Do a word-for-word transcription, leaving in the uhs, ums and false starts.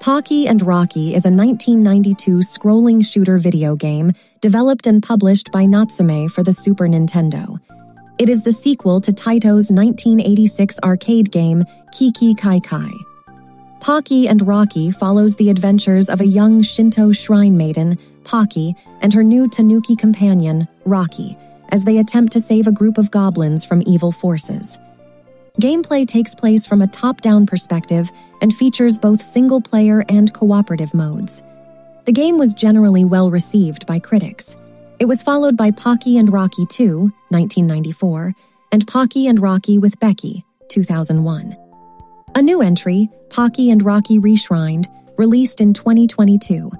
Pocky and Rocky is a nineteen ninety-two scrolling shooter video game developed and published by Natsume for the Super Nintendo. It is the sequel to Taito's nineteen eighty-six arcade game Kiki Kai Kai. Pocky and Rocky follows the adventures of a young Shinto shrine maiden, Pocky, and her new Tanuki companion, Rocky, as they attempt to save a group of goblins from evil forces. Gameplay takes place from a top-down perspective and features both single-player and cooperative modes. The game was generally well-received by critics. It was followed by Pocky and Rocky two, nineteen ninety-four, and Pocky and Rocky with Becky, two thousand one. A new entry, Pocky and Rocky Reshrined, released in twenty twenty-two,